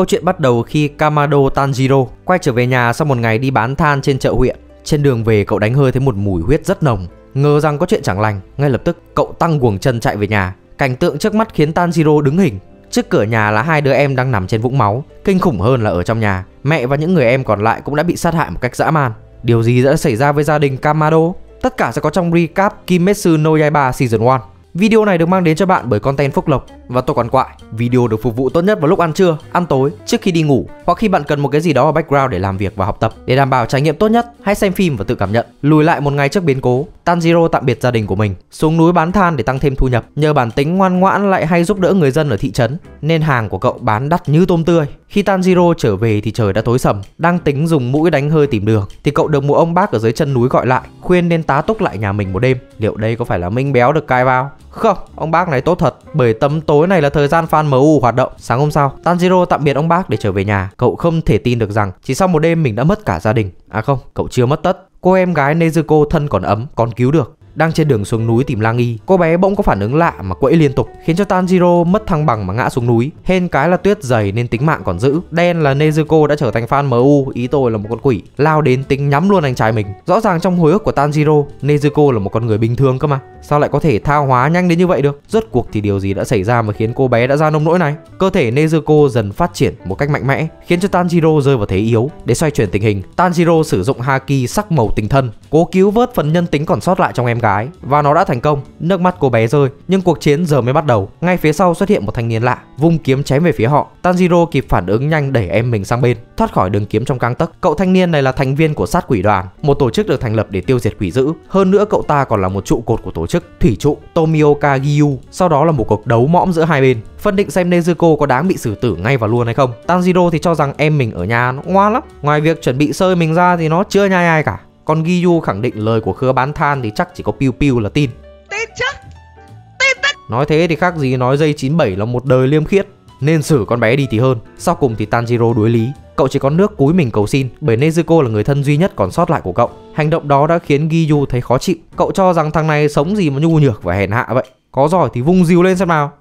Câu chuyện bắt đầu khi Kamado Tanjiro quay trở về nhà sau một ngày đi bán than trên chợ huyện. Trên đường về cậu đánh hơi thấy một mùi huyết rất nồng, ngờ rằng có chuyện chẳng lành, ngay lập tức cậu tăng guồng chân chạy về nhà. Cảnh tượng trước mắt khiến Tanjiro đứng hình. Trước cửa nhà là hai đứa em đang nằm trên vũng máu. Kinh khủng hơn là ở trong nhà, mẹ và những người em còn lại cũng đã bị sát hại một cách dã man. Điều gì đã xảy ra với gia đình Kamado? Tất cả sẽ có trong recap Kimetsu no Yaiba Season 1. Video này được mang đến cho bạn bởi content Phúc Lộc và Tôi Quán Quại. Video được phục vụ tốt nhất vào lúc ăn trưa, ăn tối, trước khi đi ngủ, hoặc khi bạn cần một cái gì đó ở background để làm việc và học tập. Để đảm bảo trải nghiệm tốt nhất, hãy xem phim và tự cảm nhận. Lùi lại một ngày trước biến cố, Tanjiro tạm biệt gia đình của mình, xuống núi bán than để tăng thêm thu nhập. Nhờ bản tính ngoan ngoãn lại hay giúp đỡ người dân ở thị trấn, nên hàng của cậu bán đắt như tôm tươi. Khi Tanjiro trở về thì trời đã tối sầm. Đang tính dùng mũi đánh hơi tìm đường thì cậu được một ông bác ở dưới chân núi gọi lại, khuyên nên tá túc lại nhà mình một đêm. Liệu đây có phải là Minh Béo được cai vào? Không, ông bác này tốt thật, bởi tấm tối này là thời gian fan MU hoạt động. Sáng hôm sau, Tanjiro tạm biệt ông bác để trở về nhà. Cậu không thể tin được rằng chỉ sau một đêm mình đã mất cả gia đình. À không, cậu chưa mất tất. Cô em gái Nezuko thân còn ấm, còn cứu được. Đang trên đường xuống núi tìm lang y, cô bé bỗng có phản ứng lạ mà quẫy liên tục, khiến cho Tanjiro mất thăng bằng mà ngã xuống núi. Hên cái là tuyết dày nên tính mạng còn giữ. Đen là Nezuko đã trở thành fan MU, ý tôi là một con quỷ, lao đến tính nhắm luôn anh trai mình. Rõ ràng trong hồi ức của Tanjiro, Nezuko là một con người bình thường cơ mà, sao lại có thể tha hóa nhanh đến như vậy được? Rốt cuộc thì điều gì đã xảy ra mà khiến cô bé đã ra nông nỗi này? Cơ thể Nezuko dần phát triển một cách mạnh mẽ, khiến cho Tanjiro rơi vào thế yếu. Để xoay chuyển tình hình, Tanjiro sử dụng haki sắc màu tình thân, cố cứu vớt phần nhân tính còn sót lại trong em gái, và nó đã thành công. Nước mắt cô bé rơi, nhưng cuộc chiến giờ mới bắt đầu. Ngay phía sau xuất hiện một thanh niên lạ, vung kiếm chém về phía họ. Tanjiro kịp phản ứng nhanh để em mình sang bên, thoát khỏi đường kiếm trong gang tấc. Cậu thanh niên này là thành viên của Sát Quỷ Đoàn, một tổ chức được thành lập để tiêu diệt quỷ dữ. Hơn nữa cậu ta còn là một trụ cột của tổ chức, thủy trụ Tomioka Giyu. Sau đó là một cuộc đấu mõm giữa hai bên, phân định xem Nezuko có đáng bị xử tử ngay và luôn hay không. Tanjiro thì cho rằng em mình ở nhà nó ngoan lắm, ngoài việc chuẩn bị sơi mình ra thì nó chưa nhai ai cả. Còn Giyu khẳng định lời của khứa bán than thì chắc chỉ có piu piu là tin. Nói thế thì khác gì nói dây 97 là một đời liêm khiết, nên xử con bé đi thì hơn. Sau cùng thì Tanjiro đuối lý, cậu chỉ có nước cúi mình cầu xin, bởi Nezuko là người thân duy nhất còn sót lại của cậu. Hành động đó đã khiến Giyu thấy khó chịu, cậu cho rằng thằng này sống gì mà nhu nhược và hèn hạ vậy, có giỏi thì vung dìu lên xem nào.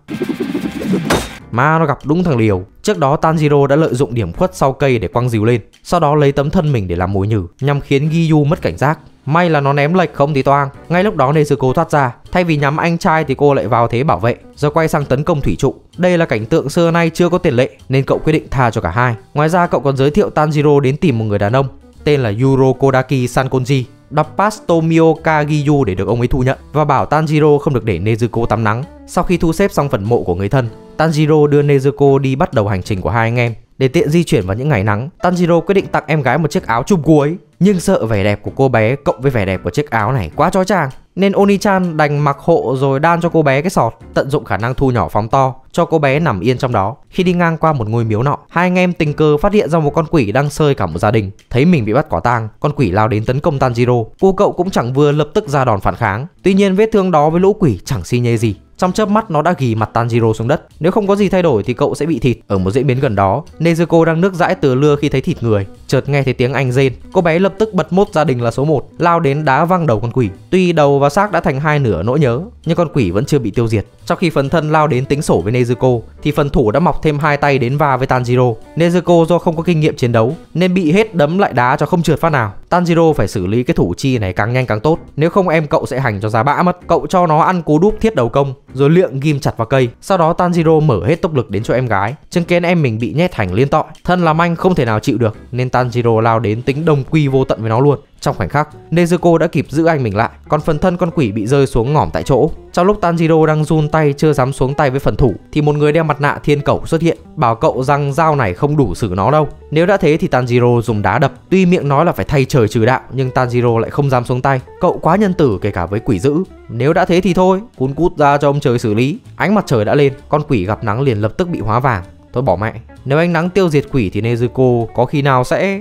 Mà nó gặp đúng thằng liều. Trước đó Tanjiro đã lợi dụng điểm khuất sau cây để quăng dìu lên, sau đó lấy tấm thân mình để làm mồi nhử, nhằm khiến Giyu mất cảnh giác. May là nó ném lệch không thì toang. Ngay lúc đó Nezuko thoát ra, thay vì nhắm anh trai thì cô lại vào thế bảo vệ, rồi quay sang tấn công thủy trụ. Đây là cảnh tượng xưa nay chưa có tiền lệ, nên cậu quyết định tha cho cả hai. Ngoài ra cậu còn giới thiệu Tanjiro đến tìm một người đàn ông tên là Urokodaki Sakonji, đọc pass Tomioka Giyu để được ông ấy thu nhận, và bảo Tanjiro không được để Nezuko tắm nắng. Sau khi thu xếp xong phần mộ của người thân, Tanjiro đưa Nezuko đi bắt đầu hành trình của hai anh em. Để tiện di chuyển vào những ngày nắng, Tanjiro quyết định tặng em gái một chiếc áo chùm cuối, nhưng sợ vẻ đẹp của cô bé cộng với vẻ đẹp của chiếc áo này quá chói chang, nên Oni-chan đành mặc hộ rồi đan cho cô bé cái sọt, tận dụng khả năng thu nhỏ phóng to, cho cô bé nằm yên trong đó. Khi đi ngang qua một ngôi miếu nọ, hai anh em tình cờ phát hiện ra một con quỷ đang sơi cả một gia đình. Thấy mình bị bắt quả tang, con quỷ lao đến tấn công Tanjiro. Cô cậu cũng chẳng vừa, lập tức ra đòn phản kháng. Tuy nhiên vết thương đó với lũ quỷ chẳng xi nhê gì. Trong chớp mắt nó đã ghì mặt Tanjiro xuống đất. Nếu không có gì thay đổi thì cậu sẽ bị thịt. Ở một diễn biến gần đó, Nezuko đang nước dãi từ lưa khi thấy thịt người, chợt nghe thấy tiếng anh rên. Cô bé lập tức bật mốt gia đình là số 1, lao đến đá văng đầu con quỷ. Tuy đầu và xác đã thành hai nửa nỗi nhớ, nhưng con quỷ vẫn chưa bị tiêu diệt. Trong khi phần thân lao đến tính sổ với Nezuko, thì phần thủ đã mọc thêm hai tay đến va với Tanjiro. Nezuko do không có kinh nghiệm chiến đấu nên bị hết đấm lại đá cho không trượt phát nào. Tanjiro phải xử lý cái thủ chi này càng nhanh càng tốt, nếu không em cậu sẽ hành cho giá bã mất. Cậu cho nó ăn cú đúp thiết đầu công, rồi liệng ghim chặt vào cây. Sau đó Tanjiro mở hết tốc lực đến cho em gái, chứng kiến em mình bị nhét hành liên tội, thân làm anh không thể nào chịu được, nên Tanjiro lao đến tính đồng quy vô tận với nó luôn. Trong khoảnh khắc, Nezuko đã kịp giữ anh mình lại, còn phần thân con quỷ bị rơi xuống ngỏm tại chỗ. Trong lúc Tanjiro đang run tay chưa dám xuống tay với phần thủ, thì một người đeo mặt nạ thiên cẩu xuất hiện, bảo cậu rằng dao này không đủ xử nó đâu. Nếu đã thế thì Tanjiro dùng đá đập. Tuy miệng nói là phải thay trời trừ đạo, nhưng Tanjiro lại không dám xuống tay. Cậu quá nhân tử kể cả với quỷ dữ. Nếu đã thế thì thôi, cuốn cút ra cho ông trời xử lý. Ánh mặt trời đã lên, con quỷ gặp nắng liền lập tức bị hóa vàng. Thôi bỏ mẹ, nếu ánh nắng tiêu diệt quỷ thì Nezuko có khi nào sẽ...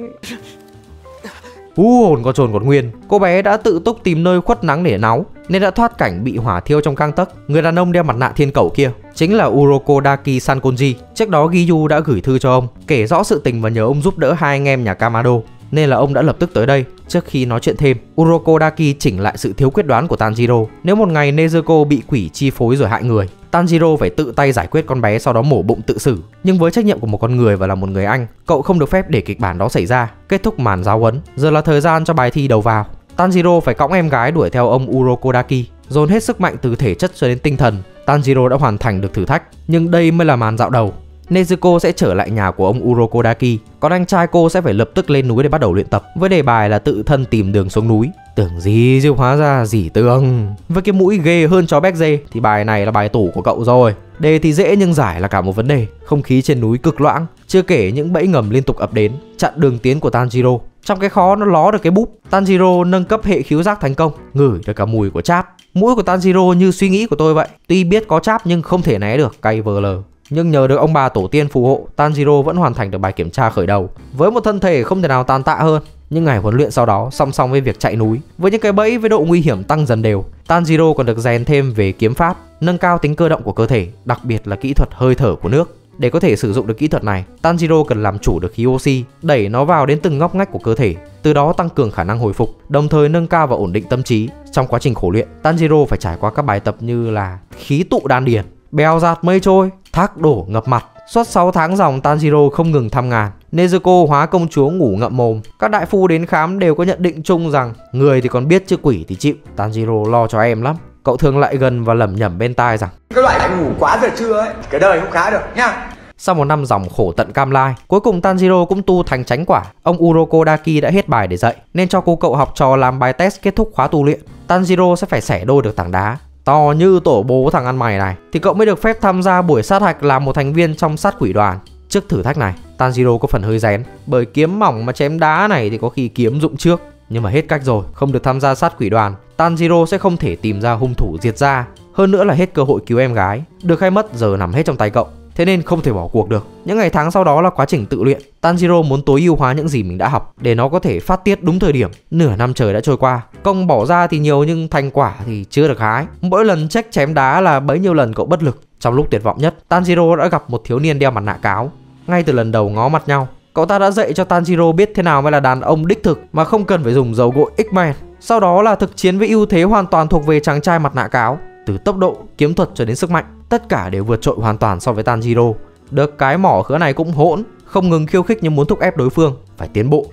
hồn còn trồn còn nguyên. Cô bé đã tự túc tìm nơi khuất nắng để náu, nên đã thoát cảnh bị hỏa thiêu trong gang tấc. Người đàn ông đeo mặt nạ thiên cẩu kia chính là Urokodaki Sankonji. Trước đó Giyu đã gửi thư cho ông, kể rõ sự tình và nhờ ông giúp đỡ hai anh em nhà Kamado. nên là ông đã lập tức tới đây. Trước khi nói chuyện thêm, Urokodaki chỉnh lại sự thiếu quyết đoán của Tanjiro. Nếu một ngày Nezuko bị quỷ chi phối rồi hại người, Tanjiro phải tự tay giải quyết con bé sau đó mổ bụng tự xử. Nhưng với trách nhiệm của một con người và là một người anh, cậu không được phép để kịch bản đó xảy ra. Kết thúc màn giáo huấn, giờ là thời gian cho bài thi đầu vào. Tanjiro phải cõng em gái đuổi theo ông Urokodaki, dồn hết sức mạnh từ thể chất cho đến tinh thần. Tanjiro đã hoàn thành được thử thách, nhưng đây mới là màn dạo đầu. Nezuko sẽ trở lại nhà của ông Urokodaki, còn anh trai cô sẽ phải lập tức lên núi để bắt đầu luyện tập với đề bài là tự thân tìm đường xuống núi. Tưởng gì chứ hóa ra dỉ tường. Với cái mũi ghê hơn chó béc dê thì bài này là bài tủ của cậu rồi. Đề thì dễ nhưng giải là cả một vấn đề. Không khí trên núi cực loãng, chưa kể những bẫy ngầm liên tục ập đến chặn đường tiến của Tanjiro. Trong cái khó nó ló được cái búp. Tanjiro nâng cấp hệ khiếu giác thành công, ngửi được cả mùi của cháp. Mũi của Tanjiro như suy nghĩ của tôi vậy, tuy biết có cháp nhưng không thể né được, cay vờ lờ. Nhưng nhờ được ông bà tổ tiên phù hộ, Tanjiro vẫn hoàn thành được bài kiểm tra khởi đầu với một thân thể không thể nào tàn tạ hơn. Những ngày huấn luyện sau đó song song với việc chạy núi, với những cái bẫy với độ nguy hiểm tăng dần đều, Tanjiro còn được rèn thêm về kiếm pháp, nâng cao tính cơ động của cơ thể, đặc biệt là kỹ thuật hơi thở của nước. Để có thể sử dụng được kỹ thuật này, Tanjiro cần làm chủ được khí oxy, đẩy nó vào đến từng ngóc ngách của cơ thể, từ đó tăng cường khả năng hồi phục, đồng thời nâng cao và ổn định tâm trí. Trong quá trình khổ luyện, Tanjiro phải trải qua các bài tập như là khí tụ đan điền, bèo dạt mây trôi, thác đổ ngập mặt. Suốt 6 tháng dòng, Tanjiro không ngừng thăm ngàn. Nezuko hóa công chúa ngủ ngậm mồm. Các đại phu đến khám đều có nhận định chung rằng người thì còn biết chứ quỷ thì chịu. Tanjiro lo cho em lắm. Cậu thường lại gần và lẩm nhẩm bên tai rằng cái loại anh ngủ quá giờ trưa ấy, cái đời không khá được nha. Sau một năm dòng khổ tận cam lai, cuối cùng Tanjiro cũng tu thành chánh quả. Ông Urokodaki đã hết bài để dạy nên cho cô cậu học trò làm bài test kết thúc khóa tu luyện. Tanjiro sẽ phải xẻ đôi được tảng đá to như tổ bố thằng ăn mày này thì cậu mới được phép tham gia buổi sát hạch làm một thành viên trong sát quỷ đoàn. Trước thử thách này, Tanjiro có phần hơi rén, bởi kiếm mỏng mà chém đá này thì có khi kiếm rụng trước. Nhưng mà hết cách rồi, không được tham gia sát quỷ đoàn, Tanjiro sẽ không thể tìm ra hung thủ diệt ra. Hơn nữa là hết cơ hội cứu em gái, được hay mất giờ nằm hết trong tay cậu, thế nên không thể bỏ cuộc được. Những ngày tháng sau đó là quá trình tự luyện. Tanjiro muốn tối ưu hóa những gì mình đã học để nó có thể phát tiết đúng thời điểm. Nửa năm trời đã trôi qua, công bỏ ra thì nhiều nhưng thành quả thì chưa được hái. Mỗi lần check chém đá là bấy nhiêu lần cậu bất lực. Trong lúc tuyệt vọng nhất, Tanjiro đã gặp một thiếu niên đeo mặt nạ cáo. Ngay từ lần đầu ngó mặt nhau, cậu ta đã dạy cho Tanjiro biết thế nào mới là đàn ông đích thực mà không cần phải dùng dầu gội X-Men. Sau đó là thực chiến với ưu thế hoàn toàn thuộc về chàng trai mặt nạ cáo, từ tốc độ, kiếm thuật cho đến sức mạnh, tất cả đều vượt trội hoàn toàn so với Tanjiro. Được cái mỏ khứa này cũng hỗn, không ngừng khiêu khích nhưng muốn thúc ép đối phương phải tiến bộ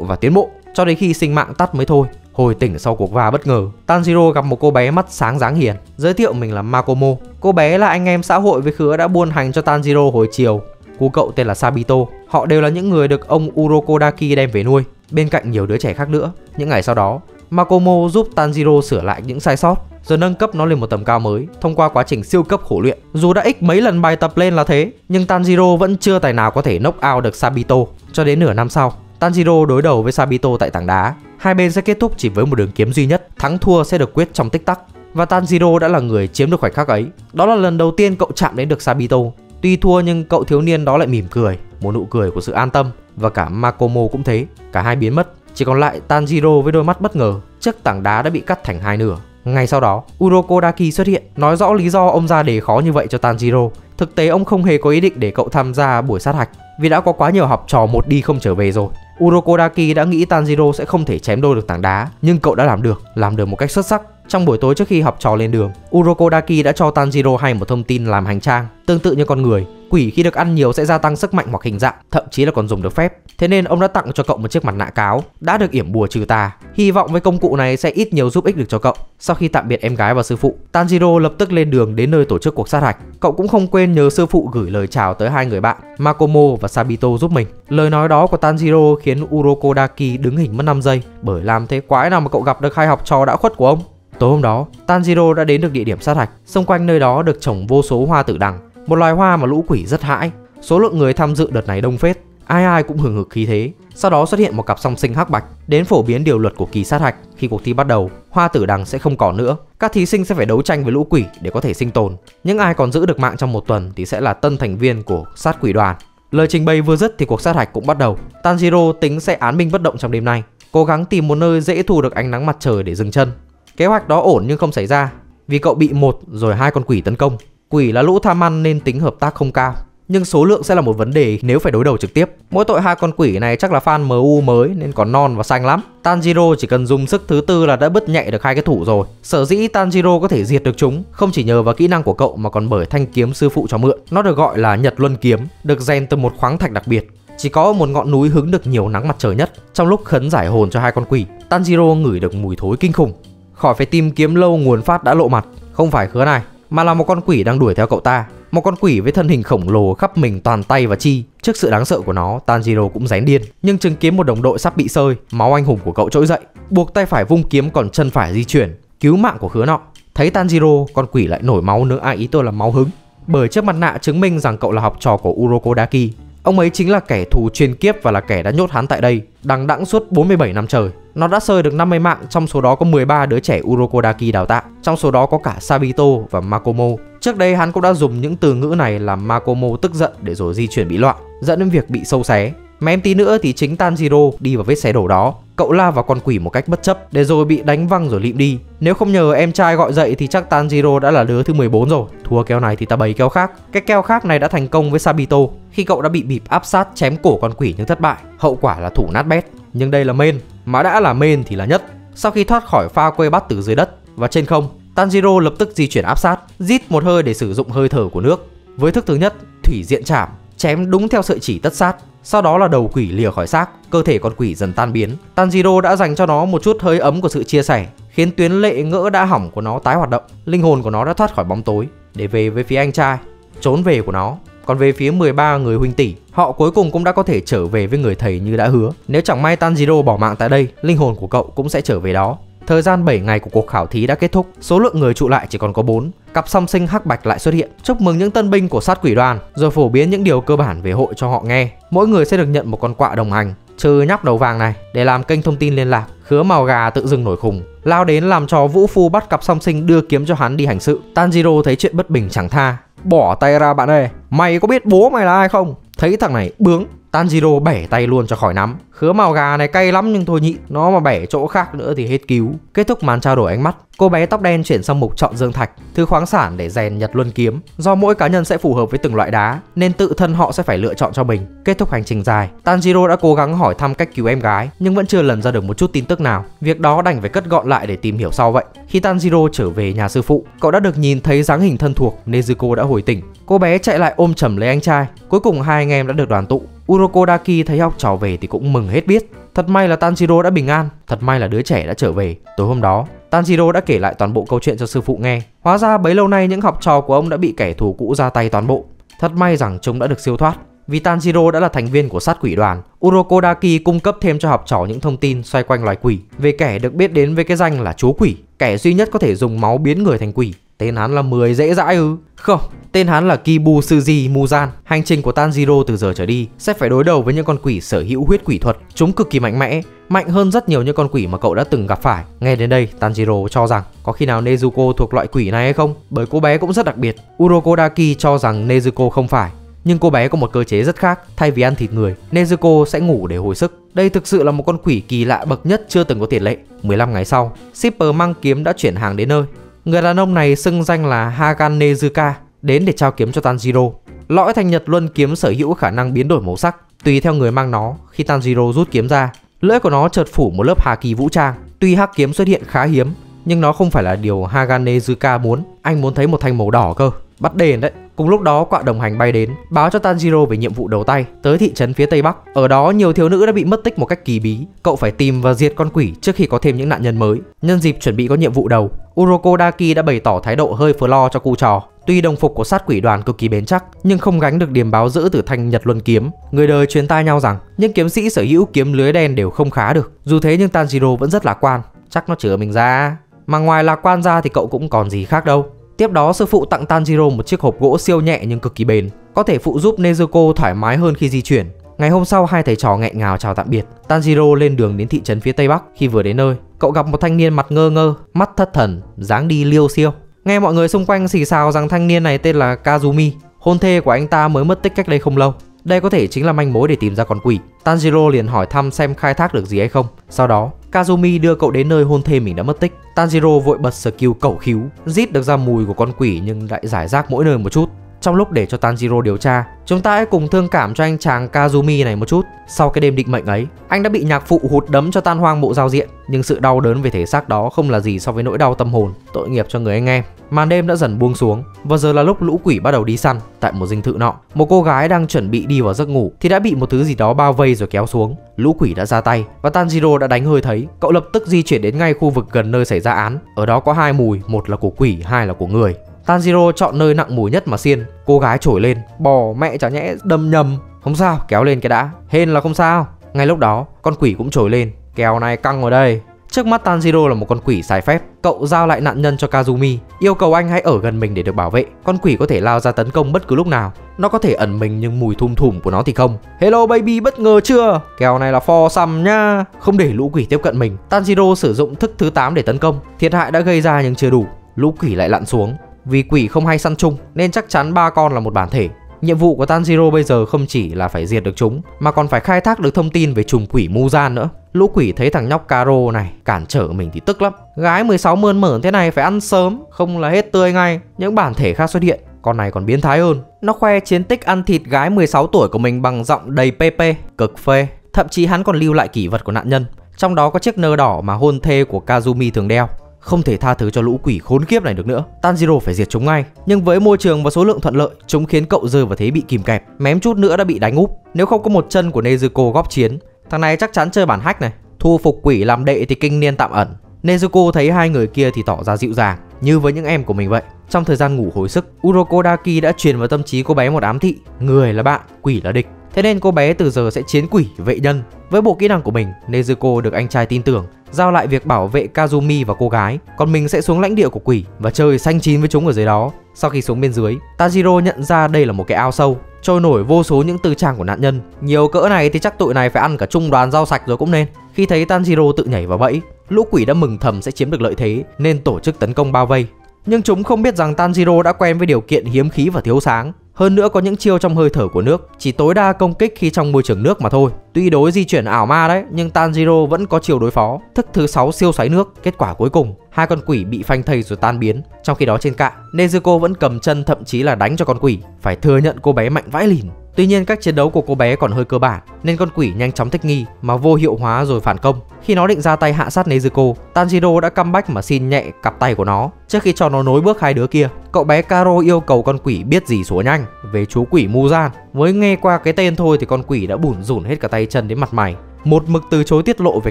và tiến bộ cho đến khi sinh mạng tắt mới thôi. Hồi tỉnh sau cuộc va bất ngờ, Tanjiro gặp một cô bé mắt sáng dáng hiền, giới thiệu mình là Makomo. Cô bé là anh em xã hội với khứa đã buôn hành cho Tanjiro hồi chiều. Cô cậu tên là Sabito, họ đều là những người được ông Urokodaki đem về nuôi, bên cạnh nhiều đứa trẻ khác nữa. Những ngày sau đó, Makomo giúp Tanjiro sửa lại những sai sót, rồi nâng cấp nó lên một tầm cao mới thông qua quá trình siêu cấp khổ luyện. Dù đã x mấy lần bài tập lên là thế, nhưng Tanjiro vẫn chưa tài nào có thể knock out được Sabito. Cho đến nửa năm sau, Tanjiro đối đầu với Sabito tại tảng đá. Hai bên sẽ kết thúc chỉ với một đường kiếm duy nhất, thắng thua sẽ được quyết trong tích tắc. Và Tanjiro đã là người chiếm được khoảnh khắc ấy. Đó là lần đầu tiên cậu chạm đến được Sabito. Tuy thua nhưng cậu thiếu niên đó lại mỉm cười, một nụ cười của sự an tâm. Và cả Makomo cũng thế, cả hai biến mất, chỉ còn lại Tanjiro với đôi mắt bất ngờ trước tảng đá đã bị cắt thành hai nửa. Ngay sau đó, Urokodaki xuất hiện, nói rõ lý do ông ra đề khó như vậy cho Tanjiro. Thực tế ông không hề có ý định để cậu tham gia buổi sát hạch, vì đã có quá nhiều học trò một đi không trở về rồi. Urokodaki đã nghĩ Tanjiro sẽ không thể chém đôi được tảng đá, nhưng cậu đã làm được một cách xuất sắc. Trong buổi tối trước khi học trò lên đường, Urokodaki đã cho Tanjiro hay một thông tin làm hành trang. Tương tự như con người, quỷ khi được ăn nhiều sẽ gia tăng sức mạnh hoặc hình dạng, thậm chí là còn dùng được phép. Thế nên ông đã tặng cho cậu một chiếc mặt nạ cáo đã được yểm bùa trừ tà, hy vọng với công cụ này sẽ ít nhiều giúp ích được cho cậu. Sau khi tạm biệt em gái và sư phụ, Tanjiro lập tức lên đường đến nơi tổ chức cuộc sát hạch. Cậu cũng không quên nhờ sư phụ gửi lời chào tới hai người bạn Makomo và Sabito giúp mình. Lời nói đó của Tanjiro khiến Urokodaki đứng hình mất 5 giây, bởi làm thế quái nào mà cậu gặp được hai học trò đã khuất của ông. Tối hôm đó, Tanjiro đã đến được địa điểm sát hạch. Xung quanh nơi đó được trồng vô số hoa tử đằng, một loài hoa mà lũ quỷ rất hãi. Số lượng người tham dự đợt này đông phết, ai ai cũng hừng hực khí thế. Sau đó xuất hiện một cặp song sinh hắc bạch đến phổ biến điều luật của kỳ sát hạch. Khi cuộc thi bắt đầu, hoa tử đằng sẽ không còn nữa. Các thí sinh sẽ phải đấu tranh với lũ quỷ để có thể sinh tồn. Những ai còn giữ được mạng trong một tuần thì sẽ là tân thành viên của sát quỷ đoàn. Lời trình bày vừa dứt thì cuộc sát hạch cũng bắt đầu. Tanjiro tính sẽ án binh bất động trong đêm nay, cố gắng tìm một nơi dễ thu được ánh nắng mặt trời để dừng chân. Kế hoạch đó ổn nhưng không xảy ra, vì cậu bị một rồi hai con quỷ tấn công. Quỷ là lũ tham ăn nên tính hợp tác không cao. nhưng số lượng sẽ là một vấn đề nếu phải đối đầu trực tiếp. Mỗi tội hai con quỷ này chắc là fan MU mới nên còn non và xanh lắm. Tanjiro chỉ cần dùng sức thứ tư là đã bứt nhạy được hai cái thủ rồi. Sở dĩ Tanjiro có thể diệt được chúng không chỉ nhờ vào kỹ năng của cậu mà còn bởi thanh kiếm sư phụ cho mượn. Nó được gọi là Nhật Luân Kiếm, được rèn từ một khoáng thạch đặc biệt, chỉ có một ngọn núi hứng được nhiều nắng mặt trời nhất. Trong lúc khấn giải hồn cho hai con quỷ, Tanjiro ngửi được mùi thối kinh khủng. Khỏi phải tìm kiếm lâu, nguồn phát đã lộ mặt. Không phải khứa này, mà là một con quỷ đang đuổi theo cậu ta. Một con quỷ với thân hình khổng lồ, khắp mình toàn tay và chi. Trước sự đáng sợ của nó, Tanjiro cũng rén điên. Nhưng chứng kiến một đồng đội sắp bị sơi, máu anh hùng của cậu trỗi dậy, buộc tay phải vung kiếm còn chân phải di chuyển, cứu mạng của khứa nọ. Thấy Tanjiro, con quỷ lại nổi máu nữa. Ai ý tôi là máu hứng, bởi chiếc mặt nạ chứng minh rằng cậu là học trò của Urokodaki. Ông ấy chính là kẻ thù truyền kiếp và là kẻ đã nhốt hắn tại đây đằng đẵng suốt 47 năm trời. Nó đã sơi được 50 mạng, trong số đó có 13 đứa trẻ Urokodaki đào tạo, trong số đó có cả Sabito và Makomo. Trước đây hắn cũng đã dùng những từ ngữ này làm Makomo tức giận để rồi di chuyển bị loạn, dẫn đến việc bị sâu xé. Mém tí nữa thì chính Tanjiro đi vào vết xé đổ đó. Cậu la vào con quỷ một cách bất chấp để rồi bị đánh văng rồi lịm đi. Nếu không nhờ em trai gọi dậy thì chắc Tanjiro đã là đứa thứ 14 rồi. Thua keo này thì ta bày keo khác. Cái keo khác này đã thành công với Sabito khi cậu đã bị bịp áp sát chém cổ con quỷ nhưng thất bại. Hậu quả là thủ nát bét. Nhưng đây là main, mà đã là main thì là nhất. Sau khi thoát khỏi pha quê bắt từ dưới đất và trên không, Tanjiro lập tức di chuyển áp sát, rít một hơi để sử dụng hơi thở của nước. Với thức thứ nhất, thủy diện chạm, chém đúng theo sợi chỉ tất sát. Sau đó là đầu quỷ lìa khỏi xác, cơ thể con quỷ dần tan biến. Tanjiro đã dành cho nó một chút hơi ấm của sự chia sẻ, khiến tuyến lệ ngỡ đã hỏng của nó tái hoạt động. Linh hồn của nó đã thoát khỏi bóng tối để về với phía anh trai, trốn về của nó. Còn về phía 13 người huynh tỷ, họ cuối cùng cũng đã có thể trở về với người thầy như đã hứa. Nếu chẳng may Tanjiro bỏ mạng tại đây, linh hồn của cậu cũng sẽ trở về đó. Thời gian 7 ngày của cuộc khảo thí đã kết thúc, số lượng người trụ lại chỉ còn có 4. Cặp song sinh hắc bạch lại xuất hiện, chúc mừng những tân binh của sát quỷ đoàn, rồi phổ biến những điều cơ bản về hội cho họ nghe. Mỗi người sẽ được nhận một con quạ đồng hành, trừ nhóc đầu vàng này, để làm kênh thông tin liên lạc. Khứa màu gà tự dưng nổi khùng, lao đến làm trò vũ phu bắt cặp song sinh đưa kiếm cho hắn đi hành sự. Tanjiro thấy chuyện bất bình chẳng tha, bỏ tay ra bạn ơi, mày có biết bố mày là ai không? Thấy thằng này bướng, Tanjiro bẻ tay luôn cho khỏi nắm. Khứa màu gà này cay lắm nhưng thôi nhịn, nó mà bẻ chỗ khác nữa thì hết cứu. Kết thúc màn trao đổi ánh mắt, cô bé tóc đen chuyển sang mục chọn dương thạch, thứ khoáng sản để rèn Nhật Luân Kiếm. Do mỗi cá nhân sẽ phù hợp với từng loại đá nên tự thân họ sẽ phải lựa chọn cho mình. Kết thúc hành trình dài, Tanjiro đã cố gắng hỏi thăm cách cứu em gái nhưng vẫn chưa lần ra được một chút tin tức nào. Việc đó đành phải cất gọn lại để tìm hiểu sau vậy. Khi Tanjiro trở về nhà sư phụ, cậu đã được nhìn thấy dáng hình thân thuộc. Nezuko đã hồi tỉnh, cô bé chạy lại ôm chầm lấy anh trai. Cuối cùng hai anh em đã được đoàn tụ. Urokodaki thấy học trò về thì cũng mừng hết biết. Thật may là Tanjiro đã bình an, thật may là đứa trẻ đã trở về. Tối hôm đó, Tanjiro đã kể lại toàn bộ câu chuyện cho sư phụ nghe. Hóa ra bấy lâu nay những học trò của ông đã bị kẻ thù cũ ra tay toàn bộ. Thật may rằng chúng đã được siêu thoát. Vì Tanjiro đã là thành viên của sát quỷ đoàn, Urokodaki cung cấp thêm cho học trò những thông tin xoay quanh loài quỷ, về kẻ được biết đến với cái danh là chúa quỷ, kẻ duy nhất có thể dùng máu biến người thành quỷ. Tên hắn là 10 dễ dãi ư? Không, tên hắn là Kibutsuji Muzan. Hành trình của Tanjiro từ giờ trở đi sẽ phải đối đầu với những con quỷ sở hữu huyết quỷ thuật. Chúng cực kỳ mạnh mẽ, mạnh hơn rất nhiều những con quỷ mà cậu đã từng gặp phải. Nghe đến đây, Tanjiro cho rằng có khi nào Nezuko thuộc loại quỷ này hay không? Bởi cô bé cũng rất đặc biệt. Urokodaki cho rằng Nezuko không phải, nhưng cô bé có một cơ chế rất khác. Thay vì ăn thịt người, Nezuko sẽ ngủ để hồi sức. Đây thực sự là một con quỷ kỳ lạ bậc nhất chưa từng có tiền lệ. 15 ngày sau, shipper mang kiếm đã chuyển hàng đến nơi. Người đàn ông này xưng danh là Haganezuka đến để trao kiếm cho Tanjiro. Lõi thành Nhật Luân Kiếm sở hữu khả năng biến đổi màu sắc tùy theo người mang nó. Khi Tanjiro rút kiếm ra, lưỡi của nó chợt phủ một lớp haki vũ trang. Tuy hắc kiếm xuất hiện khá hiếm, nhưng nó không phải là điều Haganezuka muốn. Anh muốn thấy một thanh màu đỏ cơ, bắt đền đấy. Cùng lúc đó, quạ đồng hành bay đến, báo cho Tanjiro về nhiệm vụ đầu tay tới thị trấn phía Tây Bắc. Ở đó, nhiều thiếu nữ đã bị mất tích một cách kỳ bí. Cậu phải tìm và diệt con quỷ trước khi có thêm những nạn nhân mới. Nhân dịp chuẩn bị có nhiệm vụ đầu, Urokodaki đã bày tỏ thái độ hơi phờ lo cho cu trò. Tuy đồng phục của sát quỷ đoàn cực kỳ bền chắc, nhưng không gánh được điểm báo giữ từ thanh Nhật Luân Kiếm. Người đời truyền tai nhau rằng những kiếm sĩ sở hữu kiếm lưới đen đều không khá được. Dù thế nhưng Tanjiro vẫn rất lạc quan, chắc nó chữa mình ra. Mà ngoài lạc quan ra thì cậu cũng còn gì khác đâu. Tiếp đó, sư phụ tặng Tanjiro một chiếc hộp gỗ siêu nhẹ nhưng cực kỳ bền, có thể phụ giúp Nezuko thoải mái hơn khi di chuyển. Ngày hôm sau, hai thầy trò nghẹn ngào chào tạm biệt. Tanjiro lên đường đến thị trấn phía Tây Bắc. Khi vừa đến nơi, cậu gặp một thanh niên mặt ngơ ngơ, mắt thất thần, dáng đi liêu xiêu. Nghe mọi người xung quanh xì xào rằng thanh niên này tên là Kazumi, hôn thê của anh ta mới mất tích cách đây không lâu. Đây có thể chính là manh mối để tìm ra con quỷ. Tanjiro liền hỏi thăm xem khai thác được gì hay không. Sau đó, Kazumi đưa cậu đến nơi hôn thê mình đã mất tích. Tanjiro vội bật skill cẩu khíu, rít được ra mùi của con quỷ nhưng lại rải rác mỗi nơi một chút. Trong lúc để cho Tanjiro điều tra, chúng ta hãy cùng thương cảm cho anh chàng Kazumi này một chút. Sau cái đêm định mệnh ấy, anh đã bị nhạc phụ hụt đấm cho tan hoang bộ giao diện, nhưng sự đau đớn về thể xác đó không là gì so với nỗi đau tâm hồn. Tội nghiệp cho người anh em. Màn đêm đã dần buông xuống và giờ là lúc lũ quỷ bắt đầu đi săn. Tại một dinh thự nọ, một cô gái đang chuẩn bị đi vào giấc ngủ thì đã bị một thứ gì đó bao vây rồi kéo xuống. Lũ quỷ đã ra tay và Tanjiro đã đánh hơi thấy. Cậu lập tức di chuyển đến ngay khu vực gần nơi xảy ra án. Ở đó có hai mùi, một là của quỷ, hai là của người. Tanjiro chọn nơi nặng mùi nhất mà xiên. Cô gái trổi lên, bò mẹ chả nhẽ đâm nhầm. Không sao, kéo lên cái đã, hên là không sao. Ngay lúc đó, con quỷ cũng trổi lên, kéo này căng vào đây. Trước mắt Tanjiro là một con quỷ xài phép. Cậu giao lại nạn nhân cho Kazumi, yêu cầu anh hãy ở gần mình để được bảo vệ. Con quỷ có thể lao ra tấn công bất cứ lúc nào. Nó có thể ẩn mình nhưng mùi thum thủm của nó thì không. Hello baby, bất ngờ chưa? Kèo này là for xăm nha. Không để lũ quỷ tiếp cận mình, Tanjiro sử dụng thức thứ 8 để tấn công. Thiệt hại đã gây ra nhưng chưa đủ. Lũ quỷ lại lặn xuống. Vì quỷ không hay săn chung nên chắc chắn ba con là một bản thể. Nhiệm vụ của Tanjiro bây giờ không chỉ là phải diệt được chúng mà còn phải khai thác được thông tin về trùm quỷ Muzan nữa. Lũ quỷ thấy thằng nhóc Caro này cản trở mình thì tức lắm. Gái 16 mơn mởn thế này phải ăn sớm, không là hết tươi ngay. Những bản thể khác xuất hiện, con này còn biến thái hơn. Nó khoe chiến tích ăn thịt gái 16 tuổi của mình bằng giọng đầy PP, cực phê. Thậm chí hắn còn lưu lại kỷ vật của nạn nhân, trong đó có chiếc nơ đỏ mà hôn thê của Kazumi thường đeo. Không thể tha thứ cho lũ quỷ khốn kiếp này được nữa, Tanjiro phải diệt chúng ngay. Nhưng với môi trường và số lượng thuận lợi, chúng khiến cậu rơi vào thế bị kìm kẹp, mém chút nữa đã bị đánh úp. Nếu không có một chân của Nezuko góp chiến, thằng này chắc chắn chơi bản hack này. Thu phục quỷ làm đệ thì kinh niên tạm ẩn. Nezuko thấy hai người kia thì tỏ ra dịu dàng, như với những em của mình vậy. Trong thời gian ngủ hồi sức, Urokodaki đã truyền vào tâm trí cô bé một ám thị: người là bạn, quỷ là địch. Thế nên cô bé từ giờ sẽ chiến quỷ, vệ nhân. Với bộ kỹ năng của mình, Nezuko được anh trai tin tưởng, giao lại việc bảo vệ Kazumi và cô gái. Còn mình sẽ xuống lãnh địa của quỷ và chơi xanh chín với chúng ở dưới đó. Sau khi xuống bên dưới, Tanjiro nhận ra đây là một cái ao sâu, trôi nổi vô số những tư trang của nạn nhân. Nhiều cỡ này thì chắc tụi này phải ăn cả trung đoàn rau sạch rồi cũng nên. Khi thấy Tanjiro tự nhảy vào bẫy, lũ quỷ đã mừng thầm sẽ chiếm được lợi thế nên tổ chức tấn công bao vây. Nhưng chúng không biết rằng Tanjiro đã quen với điều kiện hiếm khí và thiếu sáng. Hơn nữa có những chiêu trong hơi thở của nước, chỉ tối đa công kích khi trong môi trường nước mà thôi. Tuy đối di chuyển ảo ma đấy, nhưng Tanjiro vẫn có chiều đối phó. Thức thứ 6 siêu xoáy nước, kết quả cuối cùng hai con quỷ bị phanh thây rồi tan biến. Trong khi đó trên cạn, Nezuko vẫn cầm chân, thậm chí là đánh cho con quỷ. Phải thừa nhận cô bé mạnh vãi lìn. Tuy nhiên các chiến đấu của cô bé còn hơi cơ bản nên con quỷ nhanh chóng thích nghi mà vô hiệu hóa rồi phản công. Khi nó định ra tay hạ sát Nezuko, Tanjiro đã comeback mà xin nhẹ cặp tay của nó trước khi cho nó nối bước hai đứa kia. Cậu bé Karo yêu cầu con quỷ biết gì số nhanh về chú quỷ Muzan. Mới nghe qua cái tên thôi thì con quỷ đã bủn rủn hết cả tay chân đến mặt mày, một mực từ chối tiết lộ về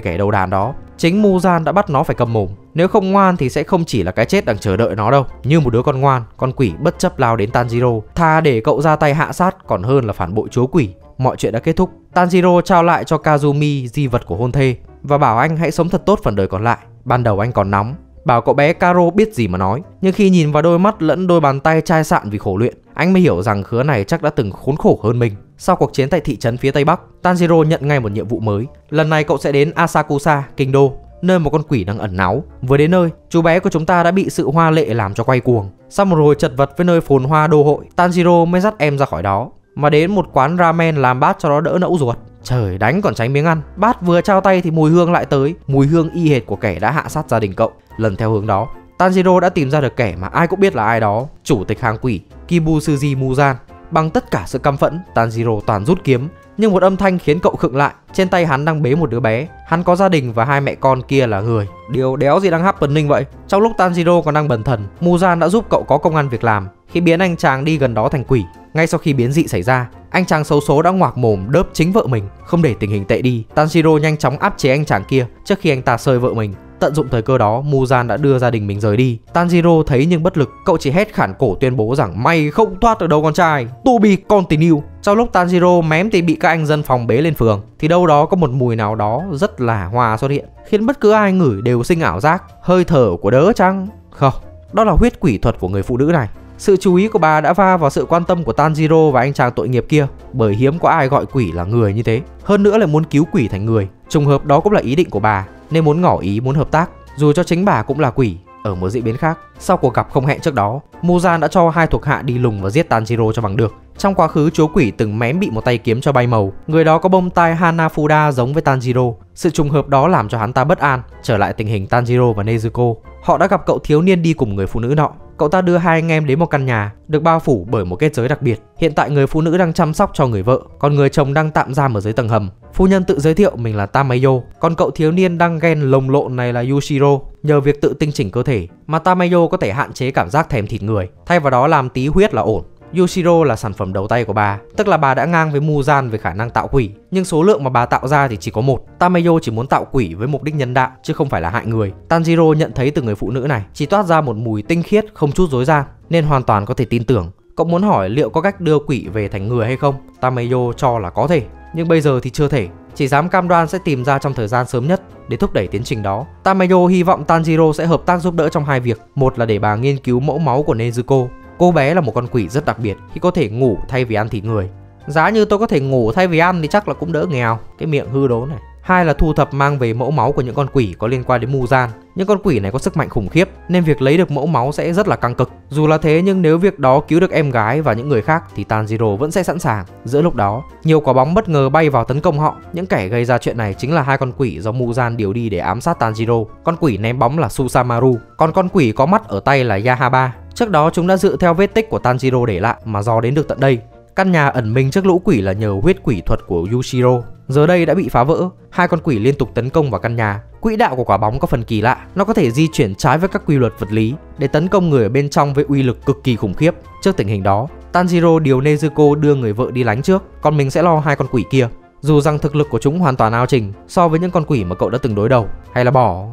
kẻ đầu đàn đó. Chính Muzan đã bắt nó phải cầm mồm, nếu không ngoan thì sẽ không chỉ là cái chết đang chờ đợi nó đâu. Như một đứa con ngoan, con quỷ bất chấp lao đến Tanjiro, tha để cậu ra tay hạ sát còn hơn là phản bội chúa quỷ. Mọi chuyện đã kết thúc, Tanjiro trao lại cho Kazumi di vật của hôn thê và bảo anh hãy sống thật tốt phần đời còn lại. Ban đầu anh còn nóng, bảo cậu bé Karo biết gì mà nói, nhưng khi nhìn vào đôi mắt lẫn đôi bàn tay chai sạn vì khổ luyện, anh mới hiểu rằng khứa này chắc đã từng khốn khổ hơn mình. Sau cuộc chiến tại thị trấn phía Tây Bắc, Tanjiro nhận ngay một nhiệm vụ mới. Lần này cậu sẽ đến Asakusa, kinh đô, nơi một con quỷ đang ẩn náu. Vừa đến nơi, chú bé của chúng ta đã bị sự hoa lệ làm cho quay cuồng. Sau một hồi chật vật với nơi phồn hoa đô hội, Tanjiro mới dắt em ra khỏi đó mà đến một quán ramen làm bát cho nó đỡ nẫu ruột. Trời đánh còn tránh miếng ăn, bát vừa trao tay thì mùi hương lại tới, mùi hương y hệt của kẻ đã hạ sát gia đình cậu. Lần theo hướng đó, Tanjiro đã tìm ra được kẻ mà ai cũng biết là ai đó, chủ tịch hàng quỷ Kibutsuji Muzan. Bằng tất cả sự căm phẫn, Tanjiro toàn rút kiếm, nhưng một âm thanh khiến cậu khựng lại. Trên tay hắn đang bế một đứa bé, hắn có gia đình và hai mẹ con kia là người. Điều đéo gì đang happening vậy? Trong lúc Tanjiro còn đang bần thần, Muzan đã giúp cậu có công ăn việc làm khi biến anh chàng đi gần đó thành quỷ. Ngay sau khi biến dị xảy ra, anh chàng xấu số đã ngoạc mồm đớp chính vợ mình. Không để tình hình tệ đi, Tanjiro nhanh chóng áp chế anh chàng kia trước khi anh ta sơi vợ mình. Tận dụng thời cơ đó, Muzan đã đưa gia đình mình rời đi. Tanjiro thấy nhưng bất lực, cậu chỉ hét khản cổ tuyên bố rằng mày không thoát được đâu con trai, to be continue. Trong lúc Tanjiro mém thì bị các anh dân phòng bế lên phường, thì đâu đó có một mùi nào đó rất là hòa xuất hiện, khiến bất cứ ai ngửi đều sinh ảo giác. Hơi thở của đớ chăng? Không, đó là huyết quỷ thuật của người phụ nữ này. Sự chú ý của bà đã va vào sự quan tâm của Tanjiro và anh chàng tội nghiệp kia, bởi hiếm có ai gọi quỷ là người như thế. Hơn nữa lại muốn cứu quỷ thành người. Trùng hợp đó cũng là ý định của bà nên muốn ngỏ ý muốn hợp tác, dù cho chính bà cũng là quỷ. Ở một diễn biến khác, sau cuộc gặp không hẹn trước đó, Muzan đã cho hai thuộc hạ đi lùng và giết Tanjiro cho bằng được. Trong quá khứ, chúa quỷ từng mém bị một tay kiếm cho bay màu. Người đó có bông tai Hanafuda giống với Tanjiro. Sự trùng hợp đó làm cho hắn ta bất an. Trở lại tình hình Tanjiro và Nezuko, họ đã gặp cậu thiếu niên đi cùng người phụ nữ nọ. cậu ta đưa hai anh em đến một căn nhà được bao phủ bởi một kết giới đặc biệt. Hiện tại người phụ nữ đang chăm sóc cho người vợ, còn người chồng đang tạm giam ở dưới tầng hầm. Phu nhân tự giới thiệu mình là Tamayo, còn cậu thiếu niên đang ghen lồng lộn này là Yushiro. Nhờ việc tự tinh chỉnh cơ thể mà Tamayo có thể hạn chế cảm giác thèm thịt người, thay vào đó làm tí huyết là ổn. Yushiro là sản phẩm đầu tay của bà, tức là bà đã ngang với Muzan về khả năng tạo quỷ, nhưng số lượng mà bà tạo ra thì chỉ có một. Tamayo chỉ muốn tạo quỷ với mục đích nhân đạo chứ không phải là hại người. Tanjiro nhận thấy từ người phụ nữ này chỉ toát ra một mùi tinh khiết không chút dối gian, nên hoàn toàn có thể tin tưởng. Cậu muốn hỏi liệu có cách đưa quỷ về thành người hay không? Tamayo cho là có thể, nhưng bây giờ thì chưa thể, chỉ dám cam đoan sẽ tìm ra trong thời gian sớm nhất để thúc đẩy tiến trình đó. Tamayo hy vọng Tanjiro sẽ hợp tác giúp đỡ trong hai việc, một là để bà nghiên cứu mẫu máu của Nezuko. Cô bé là một con quỷ rất đặc biệt khi có thể ngủ thay vì ăn thịt người. Giá như tôi có thể ngủ thay vì ăn thì chắc là cũng đỡ nghèo, cái miệng hư đốn này. Hai là thu thập mang về mẫu máu của những con quỷ có liên quan đến Muzan. Những con quỷ này có sức mạnh khủng khiếp nên việc lấy được mẫu máu sẽ rất là căng cực. Dù là thế nhưng nếu việc đó cứu được em gái và những người khác thì Tanjiro vẫn sẽ sẵn sàng. Giữa lúc đó, nhiều quả bóng bất ngờ bay vào tấn công họ. Những kẻ gây ra chuyện này chính là hai con quỷ do Muzan điều đi để ám sát Tanjiro. Con quỷ ném bóng là Susamaru, còn con quỷ có mắt ở tay là Yahaba. Trước đó chúng đã dựa theo vết tích của Tanjiro để lại mà dò đến được tận đây. Căn nhà ẩn mình trước lũ quỷ là nhờ huyết quỷ thuật của Yushiro. Giờ đây đã bị phá vỡ, hai con quỷ liên tục tấn công vào căn nhà. Quỹ đạo của quả bóng có phần kỳ lạ, nó có thể di chuyển trái với các quy luật vật lý để tấn công người ở bên trong với uy lực cực kỳ khủng khiếp. Trước tình hình đó, Tanjiro điều Nezuko đưa người vợ đi lánh trước, còn mình sẽ lo hai con quỷ kia. Dù rằng thực lực của chúng hoàn toàn ao trình so với những con quỷ mà cậu đã từng đối đầu, hay là bỏ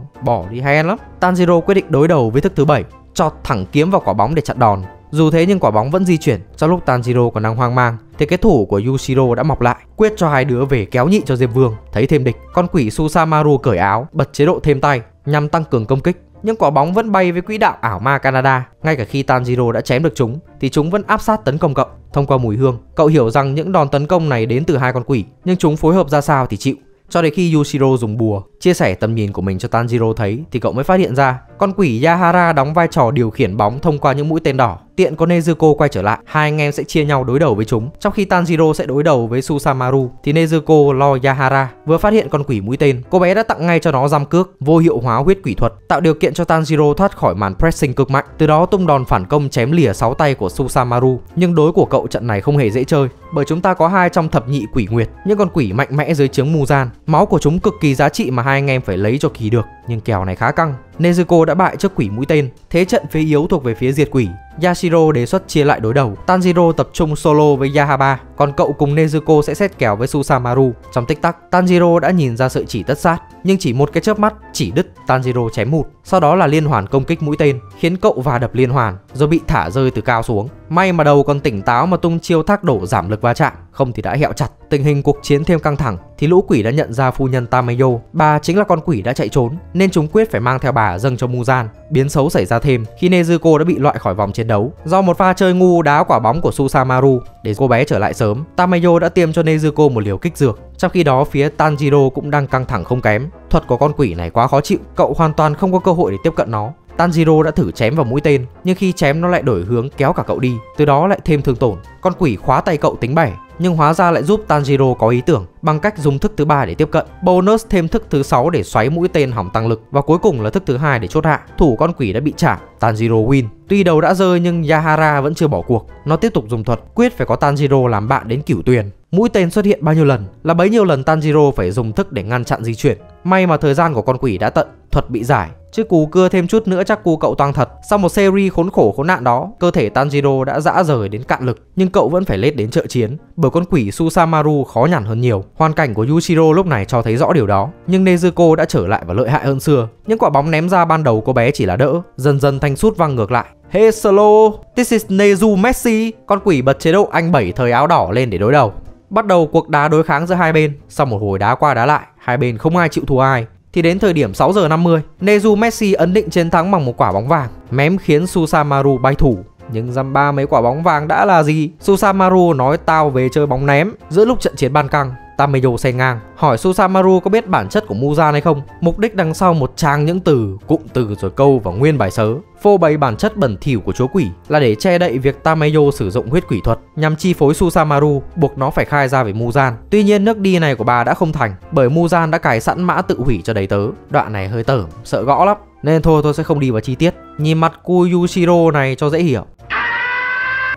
đi hay ăn lắm. Tanjiro quyết định đối đầu với thức thứ 7, cho thẳng kiếm vào quả bóng để chặn đòn. Dù thế nhưng quả bóng vẫn di chuyển. Trong lúc Tanjiro còn đang hoang mang thì cái thủ của Yushiro đã mọc lại, quyết cho hai đứa về kéo nhị cho Diệp Vương. Thấy thêm địch, con quỷ Susamaru cởi áo, bật chế độ thêm tay nhằm tăng cường công kích, nhưng quả bóng vẫn bay với quỹ đạo ảo ma Canada. Ngay cả khi Tanjiro đã chém được chúng thì chúng vẫn áp sát tấn công cậu. Thông qua mùi hương, cậu hiểu rằng những đòn tấn công này đến từ hai con quỷ, nhưng chúng phối hợp ra sao thì chịu. Cho đến khi Yushiro dùng bùa chia sẻ tầm nhìn của mình cho Tanjiro thấy thì cậu mới phát hiện ra con quỷ Yahara đóng vai trò điều khiển bóng thông qua những mũi tên đỏ. Tiện có Nezuko quay trở lại, hai anh em sẽ chia nhau đối đầu với chúng. Trong khi Tanjiro sẽ đối đầu với Susamaru thì Nezuko lo Yahara. Vừa phát hiện con quỷ mũi tên, cô bé đã tặng ngay cho nó giam cước, vô hiệu hóa huyết quỷ thuật, tạo điều kiện cho Tanjiro thoát khỏi màn pressing cực mạnh, từ đó tung đòn phản công chém lìa 6 tay của Susamaru. Nhưng đối của cậu trận này không hề dễ chơi, bởi chúng ta có hai trong thập nhị quỷ nguyệt, những con quỷ mạnh mẽ dưới trướng Muzan. Máu của chúng cực kỳ giá trị mà hai anh em phải lấy cho kỳ được, nhưng kèo này khá căng. Nezuko đã bại trước quỷ mũi tên, thế trận phía yếu thuộc về phía diệt quỷ. Yashiro đề xuất chia lại đối đầu, Tanjiro tập trung solo với Yahaba, còn cậu cùng Nezuko sẽ xét kèo với Susamaru. Trong tích tắc, Tanjiro đã nhìn ra sợi chỉ tất sát, nhưng chỉ một cái chớp mắt, chỉ đứt, Tanjiro chém hụt. Sau đó là liên hoàn công kích mũi tên, khiến cậu va đập liên hoàn, rồi bị thả rơi từ cao xuống. May mà đầu còn tỉnh táo mà tung chiêu thác đổ giảm lực va chạm, không thì đã hẹo chặt. Tình hình cuộc chiến thêm căng thẳng thì lũ quỷ đã nhận ra phu nhân Tamayo, bà chính là con quỷ đã chạy trốn, nên chúng quyết phải mang theo bà dâng cho Muzan. Biến xấu xảy ra thêm khi Nezuko đã bị loại khỏi vòng chiến đấu do một pha chơi ngu đá quả bóng của Susamaru. Để cô bé trở lại sớm, Tamayo đã tiêm cho Nezuko một liều kích dược. Trong khi đó, phía Tanjiro cũng đang căng thẳng không kém. Thuật của con quỷ này quá khó chịu, cậu hoàn toàn không có cơ hội để tiếp cận nó. Tanjiro đã thử chém vào mũi tên, nhưng khi chém nó lại đổi hướng kéo cả cậu đi, từ đó lại thêm thương tổn. Con quỷ khóa tay cậu tính bẻ, nhưng hóa ra lại giúp Tanjiro có ý tưởng bằng cách dùng thức thứ 3 để tiếp cận, bonus thêm thức thứ 6 để xoáy mũi tên hỏng tăng lực, và cuối cùng là thức thứ 2 để chốt hạ. Thủ con quỷ đã bị trả, Tanjiro win. Tuy đầu đã rơi nhưng Yahara vẫn chưa bỏ cuộc, nó tiếp tục dùng thuật, quyết phải có Tanjiro làm bạn đến cửu tuyền. Mũi tên xuất hiện bao nhiêu lần là bấy nhiêu lần Tanjiro phải dùng thức để ngăn chặn di chuyển. May mà thời gian của con quỷ đã tận, thuật bị giải, chứ cú cưa thêm chút nữa chắc cu cậu toang thật. Sau một series khốn khổ khốn nạn đó, cơ thể Tanjiro đã dã rời đến cạn lực, nhưng cậu vẫn phải lết đến trợ chiến, bởi con quỷ Susamaru khó nhằn hơn nhiều. Hoàn cảnh của Yushiro lúc này cho thấy rõ điều đó, nhưng Nezuko đã trở lại và lợi hại hơn xưa. Những quả bóng ném ra ban đầu cô bé chỉ là đỡ, dần dần thanh sút văng ngược lại. Hey slow, this is Nezu Messi. Con quỷ bật chế độ anh bảy thời áo đỏ lên để đối đầu. Bắt đầu cuộc đá đối kháng giữa hai bên. Sau một hồi đá qua đá lại, hai bên không ai chịu thua ai, thì đến thời điểm 6:50, Nezu Messi ấn định chiến thắng bằng một quả bóng vàng, mém khiến Susamaru bay thủ. Nhưng dăm ba mấy quả bóng vàng đã là gì? Susamaru nói tao về chơi bóng ném. Giữa lúc trận chiến ban căng, Tamayo xen ngang, hỏi Susamaru có biết bản chất của Muzan hay không? Mục đích đằng sau một trang những từ, cụm từ rồi câu vào nguyên bài sớ, phô bày bản chất bẩn thỉu của chúa quỷ là để che đậy việc Tamayo sử dụng huyết quỷ thuật nhằm chi phối Susamaru, buộc nó phải khai ra về Muzan. Tuy nhiên nước đi này của bà đã không thành, bởi Muzan đã cài sẵn mã tự hủy cho đầy tớ. Đoạn này hơi tởm, sợ gõ lắm. nên thôi tôi sẽ không đi vào chi tiết. Nhìn mặt của Yushiro này cho dễ hiểu.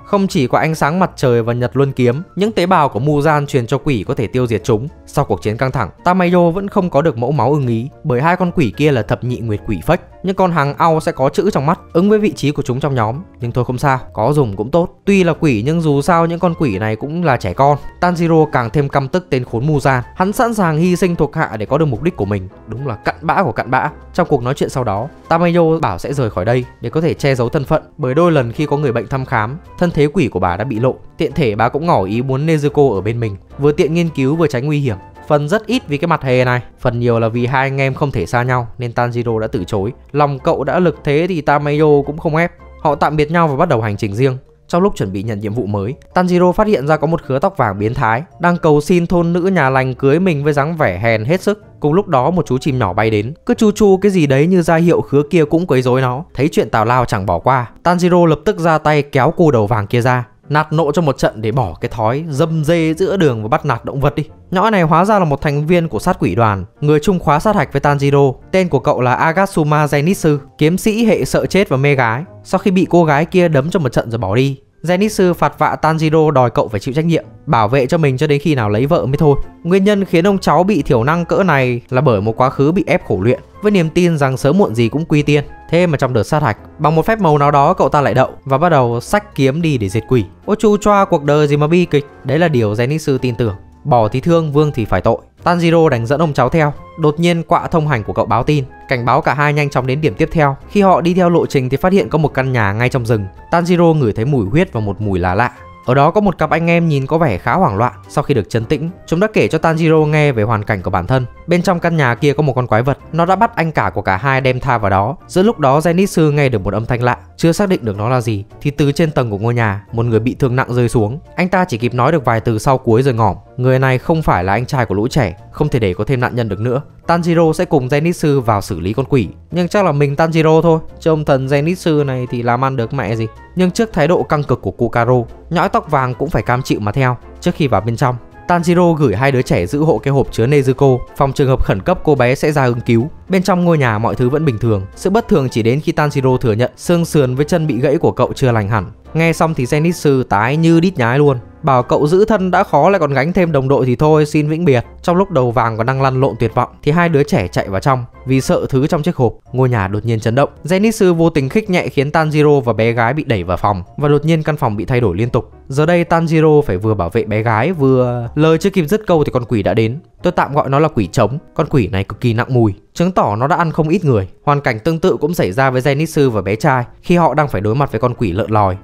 Không chỉ có ánh sáng mặt trời và nhật luân kiếm, những tế bào của Muzan truyền cho quỷ có thể tiêu diệt chúng. Sau cuộc chiến căng thẳng, Tamayo vẫn không có được mẫu máu ưng ý, bởi hai con quỷ kia là thập nhị nguyệt quỷ phách. Nhưng con hàng ao sẽ có chữ trong mắt, ứng với vị trí của chúng trong nhóm. Nhưng thôi không sao, có dùng cũng tốt. Tuy là quỷ nhưng dù sao những con quỷ này cũng là trẻ con. Tanjiro càng thêm căm tức tên khốn Muzan. Hắn sẵn sàng hy sinh thuộc hạ để có được mục đích của mình. Đúng là cặn bã của cặn bã. Trong cuộc nói chuyện sau đó, Tamayo bảo sẽ rời khỏi đây để có thể che giấu thân phận, bởi đôi lần khi có người bệnh thăm khám, thân thế quỷ của bà đã bị lộ. Tiện thể bà cũng ngỏ ý muốn Nezuko ở bên mình, vừa tiện nghiên cứu vừa tránh nguy hiểm. Phần rất ít vì cái mặt hề này, phần nhiều là vì hai anh em không thể xa nhau nên Tanjiro đã từ chối. Lòng cậu đã lực thế thì Tamayo cũng không ép. Họ tạm biệt nhau và bắt đầu hành trình riêng. Trong lúc chuẩn bị nhận nhiệm vụ mới, Tanjiro phát hiện ra có một khứa tóc vàng biến thái đang cầu xin thôn nữ nhà lành cưới mình với dáng vẻ hèn hết sức. Cùng lúc đó một chú chim nhỏ bay đến, cứ chu chu cái gì đấy như ra hiệu khứa kia cũng quấy rối nó. Thấy chuyện tào lao chẳng bỏ qua, Tanjiro lập tức ra tay kéo cô đầu vàng kia ra, nạt nộ cho một trận để bỏ cái thói dâm dê giữa đường và bắt nạt động vật đi. Nhỏ này hóa ra là một thành viên của sát quỷ đoàn, người chung khóa sát hạch với Tanjiro. Tên của cậu là Agatsuma Zenitsu, kiếm sĩ hệ sợ chết và mê gái. Sau khi bị cô gái kia đấm cho một trận rồi bỏ đi, Zenitsu phạt vạ Tanjiro đòi cậu phải chịu trách nhiệm, bảo vệ cho mình cho đến khi nào lấy vợ mới thôi. Nguyên nhân khiến ông cháu bị thiểu năng cỡ này là bởi một quá khứ bị ép khổ luyện, với niềm tin rằng sớm muộn gì cũng quy tiên. Thế mà trong đợt sát hạch, bằng một phép màu nào đó cậu ta lại đậu và bắt đầu xách kiếm đi để diệt quỷ. Ôi chu choa, cuộc đời gì mà bi kịch. Đấy là điều Zenitsu tin tưởng. Bỏ thì thương, vương thì phải tội. Tanjiro đành dẫn ông cháu theo. Đột nhiên quạ thông hành của cậu báo tin, cảnh báo cả hai nhanh chóng đến điểm tiếp theo. Khi họ đi theo lộ trình thì phát hiện có một căn nhà ngay trong rừng. Tanjiro ngửi thấy mùi huyết và một mùi lá lạ. Ở đó có một cặp anh em nhìn có vẻ khá hoảng loạn. Sau khi được trấn tĩnh, chúng đã kể cho Tanjiro nghe về hoàn cảnh của bản thân. Bên trong căn nhà kia có một con quái vật, nó đã bắt anh cả của cả hai đem tha vào đó. Giữa lúc đó Zenitsu nghe được một âm thanh lạ, chưa xác định được nó là gì, thì từ trên tầng của ngôi nhà, một người bị thương nặng rơi xuống. Anh ta chỉ kịp nói được vài từ sau cuối rồi ngỏm. Người này không phải là anh trai của lũ trẻ, không thể để có thêm nạn nhân được nữa. Tanjiro sẽ cùng Zenitsu vào xử lý con quỷ, nhưng chắc là mình Tanjiro thôi, chứ ông thần Zenitsu này thì làm ăn được mẹ gì. Nhưng trước thái độ căng cực của Kokaro, nhõi tóc vàng cũng phải cam chịu mà theo. Trước khi vào bên trong, Tanjiro gửi hai đứa trẻ giữ hộ cái hộp chứa Nezuko, phòng trường hợp khẩn cấp cô bé sẽ ra ứng cứu. Bên trong ngôi nhà mọi thứ vẫn bình thường. Sự bất thường chỉ đến khi Tanjiro thừa nhận xương sườn với chân bị gãy của cậu chưa lành hẳn. Nghe xong thì Zenitsu tái như đít nhái luôn, bảo cậu giữ thân đã khó lại còn gánh thêm đồng đội thì thôi, xin vĩnh biệt. Trong lúc đầu vàng còn đang lăn lộn tuyệt vọng thì hai đứa trẻ chạy vào trong vì sợ thứ trong chiếc hộp. Ngôi nhà đột nhiên chấn động. Zenitsu vô tình khích nhẹ khiến Tanjiro và bé gái bị đẩy vào phòng, và đột nhiên căn phòng bị thay đổi liên tục. Giờ đây Tanjiro phải vừa bảo vệ bé gái vừa... Lời chưa kịp dứt câu thì con quỷ đã đến. Tôi tạm gọi nó là quỷ trống. Con quỷ này cực kỳ nặng mùi, chứng tỏ nó đã ăn không ít người. Hoàn cảnh tương tự cũng xảy ra với Zenitsu và bé trai khi họ đang phải đối mặt với con quỷ lợn lòi.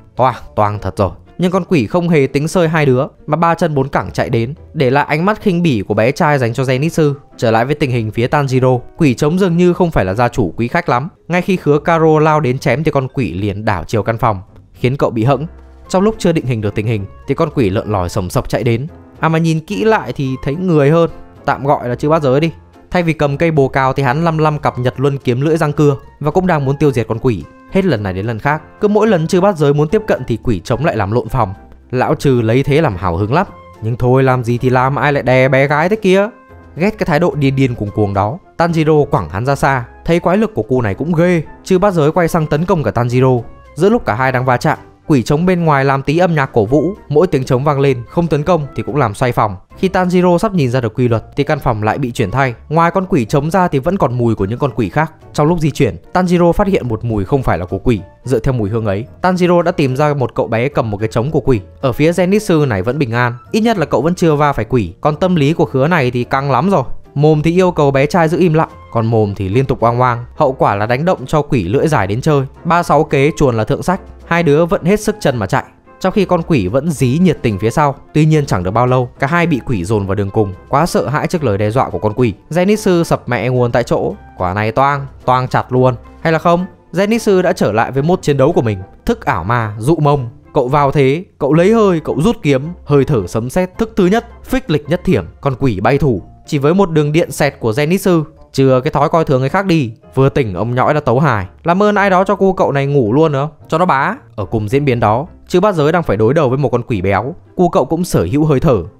Toang thật rồi. Nhưng con quỷ không hề tính sơi hai đứa mà ba chân bốn cẳng chạy đến, để lại ánh mắt khinh bỉ của bé trai dành cho Zenitsu. Trở lại với tình hình phía Tanjiro, quỷ trống dường như không phải là gia chủ quý khách lắm. Ngay khi khứa Karo lao đến chém thì con quỷ liền đảo chiều căn phòng, khiến cậu bị hẫng. Trong lúc chưa định hình được tình hình thì con quỷ lợn lòi sồng sọc chạy đến. Mà nhìn kỹ lại thì thấy người hơn, tạm gọi là chư bát giới đi. Thay vì cầm cây bồ cào thì hắn lăm lăm cặp nhật luân kiếm lưỡi răng cưa, và cũng đang muốn tiêu diệt con quỷ. Hết lần này đến lần khác, cứ mỗi lần chư bát giới muốn tiếp cận thì quỷ trống lại làm lộn phòng. Lão trừ lấy thế làm hào hứng lắm, nhưng thôi làm gì thì làm, ai lại đè bé gái thế kia. Ghét cái thái độ điên điên cuồng cuồng đó, Tanjiro quẳng hắn ra xa. Thấy quái lực của cô này cũng ghê, chư bát giới quay sang tấn công cả Tanjiro. Giữa lúc cả hai đang va chạm, quỷ trống bên ngoài làm tí âm nhạc cổ vũ, mỗi tiếng trống vang lên, không tấn công thì cũng làm xoay phòng. Khi Tanjiro sắp nhìn ra được quy luật thì căn phòng lại bị chuyển thay. Ngoài con quỷ trống ra thì vẫn còn mùi của những con quỷ khác. Trong lúc di chuyển, Tanjiro phát hiện một mùi không phải là của quỷ. Dựa theo mùi hương ấy, Tanjiro đã tìm ra một cậu bé cầm một cái trống của quỷ. Ở phía Zenitsu này vẫn bình an, ít nhất là cậu vẫn chưa va phải quỷ. Còn tâm lý của khứa này thì căng lắm rồi. Mồm thì yêu cầu bé trai giữ im lặng, còn mồm thì liên tục oang oang. Hậu quả là đánh động cho quỷ lưỡi dài đến chơi. 36 kế chuồn là thượng sách. Hai đứa vẫn hết sức chân mà chạy, trong khi con quỷ vẫn dí nhiệt tình phía sau. Tuy nhiên chẳng được bao lâu, cả hai bị quỷ dồn vào đường cùng. Quá sợ hãi trước lời đe dọa của con quỷ, Zenitsu sập mẹ nguồn tại chỗ. Quả này toang chặt luôn. Hay là không, Zenitsu đã trở lại với mốt chiến đấu của mình, thức ảo ma, dụ mông. Cậu vào thế, cậu lấy hơi, cậu rút kiếm, hơi thở sấm sét, thức thứ nhất, phích lịch nhất thiểm. Con quỷ bay thủ, chỉ với một đường điện xẹt của Zenitsu. Chừa cái thói coi thường người khác đi. Vừa tỉnh ông nhõi đã tấu hài, làm ơn ai đó cho cô cậu này ngủ luôn nữa, cho nó bá. Ở cùng diễn biến đó, chư bát giới đang phải đối đầu với một con quỷ béo. Cô cậu cũng sở hữu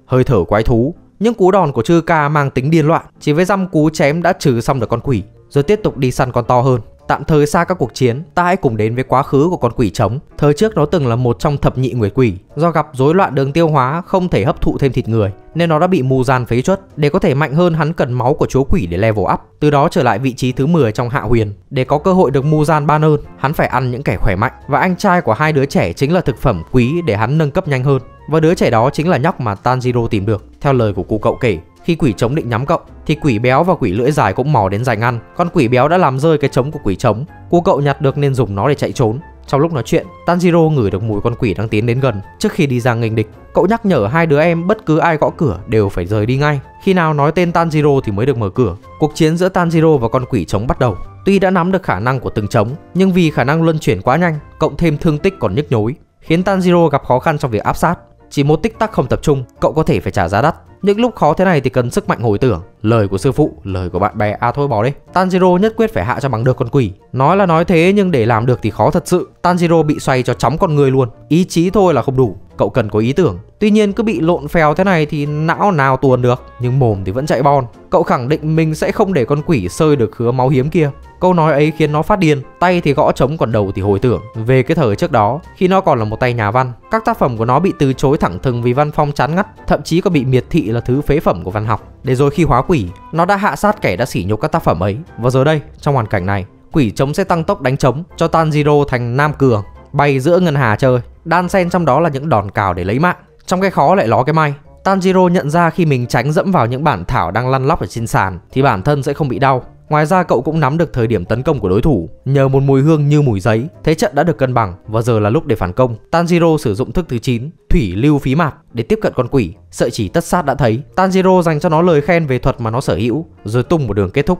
hơi thở quái thú. Những cú đòn của chư ca mang tính điên loạn, chỉ với dăm cú chém đã trừ xong được con quỷ, rồi tiếp tục đi săn con to hơn. Tạm thời xa các cuộc chiến, ta hãy cùng đến với quá khứ của con quỷ trống. Thời trước nó từng là một trong thập nhị người quỷ. Do gặp rối loạn đường tiêu hóa, không thể hấp thụ thêm thịt người, nên nó đã bị Muzan phế truất. Để có thể mạnh hơn, hắn cần máu của chúa quỷ để level up, từ đó trở lại vị trí thứ 10 trong hạ huyền. Để có cơ hội được Muzan ban ơn, hắn phải ăn những kẻ khỏe mạnh, và anh trai của hai đứa trẻ chính là thực phẩm quý để hắn nâng cấp nhanh hơn. Và đứa trẻ đó chính là nhóc mà Tanjiro tìm được. Theo lời của cụ cậu kể, khi quỷ trống định nhắm cậu thì quỷ béo và quỷ lưỡi dài cũng mò đến giành ăn. Con quỷ béo đã làm rơi cái trống của quỷ trống. Cô cậu nhặt được nên dùng nó để chạy trốn. Trong lúc nói chuyện, Tanjiro ngửi được mùi con quỷ đang tiến đến gần. Trước khi đi ra nghênh địch, cậu nhắc nhở hai đứa em bất cứ ai gõ cửa đều phải rời đi ngay. Khi nào nói tên Tanjiro thì mới được mở cửa. Cuộc chiến giữa Tanjiro và con quỷ trống bắt đầu. Tuy đã nắm được khả năng của từng trống, nhưng vì khả năng luân chuyển quá nhanh, cộng thêm thương tích còn nhức nhối, khiến Tanjiro gặp khó khăn trong việc áp sát. Chỉ một tích tắc không tập trung, cậu có thể phải trả giá đắt. Những lúc khó thế này thì cần sức mạnh hồi tưởng. Lời của sư phụ, lời của bạn bè, à thôi bỏ đi. Tanjiro nhất quyết phải hạ cho bằng được con quỷ. Nói là nói thế nhưng để làm được thì khó thật sự. Tanjiro bị xoay cho chóng con người luôn. Ý chí thôi là không đủ, cậu cần có ý tưởng. Tuy nhiên cứ bị lộn phèo thế này thì não nào tuồn được, nhưng mồm thì vẫn chạy bon. Cậu khẳng định mình sẽ không để con quỷ sơi được khứa máu hiếm kia. Câu nói ấy khiến nó phát điên, tay thì gõ trống còn đầu thì hồi tưởng về cái thời trước đó, khi nó còn là một tay nhà văn. Các tác phẩm của nó bị từ chối thẳng thừng vì văn phong chán ngắt, thậm chí còn bị miệt thị là thứ phế phẩm của văn học. Để rồi khi hóa quỷ, nó đã hạ sát kẻ đã sỉ nhục các tác phẩm ấy. Và giờ đây, trong hoàn cảnh này, quỷ trống sẽ tăng tốc đánh trống cho Tanjiro thành Nam Cường, bay giữa ngân hà chơi, đan xen trong đó là những đòn cào để lấy mạng. Trong cái khó lại ló cái may. Tanjiro nhận ra khi mình tránh dẫm vào những bản thảo đang lăn lóc ở trên sàn thì bản thân sẽ không bị đau. Ngoài ra cậu cũng nắm được thời điểm tấn công của đối thủ. Nhờ một mùi hương như mùi giấy, thế trận đã được cân bằng và giờ là lúc để phản công. Tanjiro sử dụng thức thứ 9, Thủy Lưu Phí Mạt, để tiếp cận con quỷ. Sợi chỉ tất sát đã thấy, Tanjiro dành cho nó lời khen về thuật mà nó sở hữu, rồi tung một đường kết thúc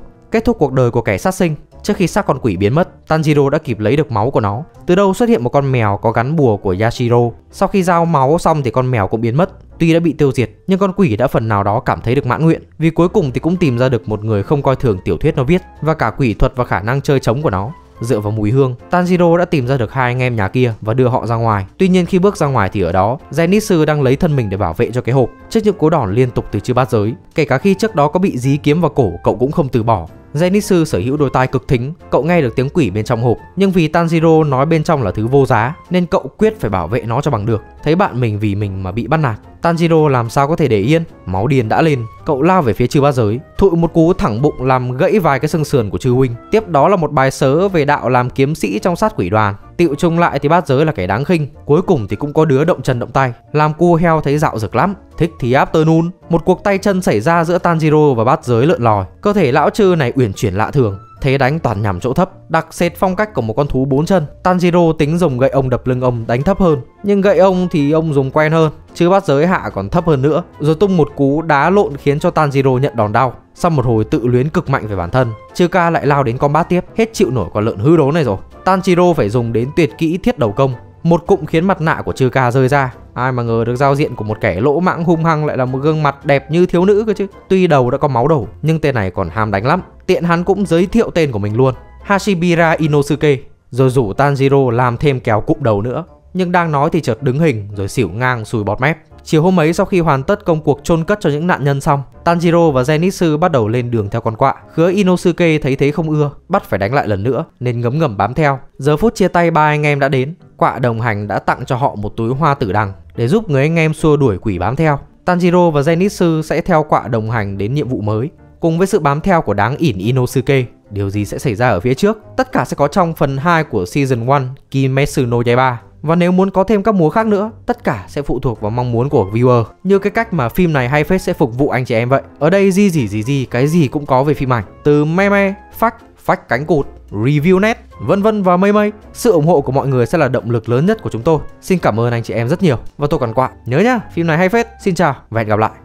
cuộc đời của kẻ sát sinh. Trước khi xác con quỷ biến mất, Tanjiro đã kịp lấy được máu của nó. Từ đâu xuất hiện một con mèo có gắn bùa của Yashiro. Sau khi giao máu xong thì con mèo cũng biến mất. Tuy đã bị tiêu diệt, nhưng con quỷ đã phần nào đó cảm thấy được mãn nguyện, vì cuối cùng thì cũng tìm ra được một người không coi thường tiểu thuyết nó viết và cả quỷ thuật và khả năng chơi trống của nó. Dựa vào mùi hương, Tanjiro đã tìm ra được hai anh em nhà kia và đưa họ ra ngoài. Tuy nhiên khi bước ra ngoài thì ở đó, Zenitsu đang lấy thân mình để bảo vệ cho cái hộp trước những cú đòn liên tục từ chư bát giới. Kể cả khi trước đó có bị dí kiếm vào cổ, cậu cũng không từ bỏ. Zenitsu sở hữu đôi tai cực thính, cậu nghe được tiếng quỷ bên trong hộp, nhưng vì Tanjiro nói bên trong là thứ vô giá nên cậu quyết phải bảo vệ nó cho bằng được. Thấy bạn mình vì mình mà bị bắt nạt, Tanjiro làm sao có thể để yên, máu điên đã lên, cậu lao về phía chư ba giới, thụi một cú thẳng bụng làm gãy vài cái xương sườn của chư huynh. Tiếp đó là một bài sớ về đạo làm kiếm sĩ trong sát quỷ đoàn. Tựu chung lại thì bát giới là kẻ đáng khinh. Cuối cùng thì cũng có đứa động chân động tay, làm cua heo thấy dạo rực lắm. Thích thì afternoon. Một cuộc tay chân xảy ra giữa Tanjiro và bát giới lợn lòi. Cơ thể lão chư này uyển chuyển lạ thường, thế đánh toàn nhằm chỗ thấp, đặc sệt phong cách của một con thú bốn chân. Tanjiro tính dùng gậy ông đập lưng ông đánh thấp hơn, nhưng gậy ông thì ông dùng quen hơn, chứ bát giới hạ còn thấp hơn nữa. Rồi tung một cú đá lộn khiến cho Tanjiro nhận đòn đau. Sau một hồi tự luyến cực mạnh về bản thân, chư ca lại lao đến combat tiếp, hết chịu nổi con lợn hư đốn này rồi. Tanjiro phải dùng đến tuyệt kỹ thiết đầu công, một cụm khiến mặt nạ của chư ca rơi ra. Ai mà ngờ được giao diện của một kẻ lỗ mãng hung hăng lại là một gương mặt đẹp như thiếu nữ cơ chứ. Tuy đầu đã có máu đổ, nhưng tên này còn ham đánh lắm. Tiện hắn cũng giới thiệu tên của mình luôn, Hashibira Inosuke, rồi rủ Tanjiro làm thêm kèo cụm đầu nữa. Nhưng đang nói thì chợt đứng hình rồi xỉu ngang sùi bọt mép. Chiều hôm ấy, sau khi hoàn tất công cuộc chôn cất cho những nạn nhân xong, Tanjiro và Zenitsu bắt đầu lên đường theo con quạ. Khứa Inosuke thấy thế không ưa, bắt phải đánh lại lần nữa nên ngấm ngầm bám theo. Giờ phút chia tay ba anh em đã đến, quạ đồng hành đã tặng cho họ một túi hoa tử đằng để giúp người anh em xua đuổi quỷ bám theo. Tanjiro và Zenitsu sẽ theo quạ đồng hành đến nhiệm vụ mới. Cùng với sự bám theo của đáng ỉn Inosuke, điều gì sẽ xảy ra ở phía trước? Tất cả sẽ có trong phần 2 của Season 1 Kimetsu no Yaiba. Và nếu muốn có thêm các múa khác nữa, tất cả sẽ phụ thuộc vào mong muốn của viewer, như cái cách mà phim này hay phết sẽ phục vụ anh chị em vậy. Ở đây gì cái gì cũng có về phim ảnh, từ meme, phách cánh cụt, review net, vân vân và mây. Sự ủng hộ của mọi người sẽ là động lực lớn nhất của chúng tôi. Xin cảm ơn anh chị em rất nhiều. Và tôi còn quạ, nhớ nhá, phim này hay phết. Xin chào và hẹn gặp lại.